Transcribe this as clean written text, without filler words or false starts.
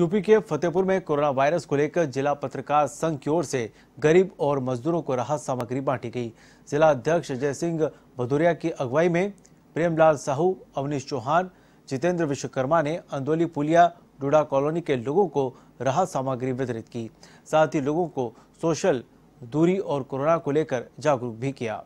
UP के फतेहपुर में corona virus को लेकर जिला पत्रकार संघ की ओर से गरीब और मजदूरों को राहत सामग्री बांटी गई। जिला अध्यक्ष अजय सिंह भदौरिया की अगुवाई में प्रेमलाल साहू, अवनीश चौहान, जितेंद्र विश्वकर्मा ने अंदोली पुलिया डूड़ा कॉलोनी के लोगों को राहत सामग्री वितरित की। साथ ही लोगों को सोशल दूरी और कोरोना को लेकर जागरूक भी किया।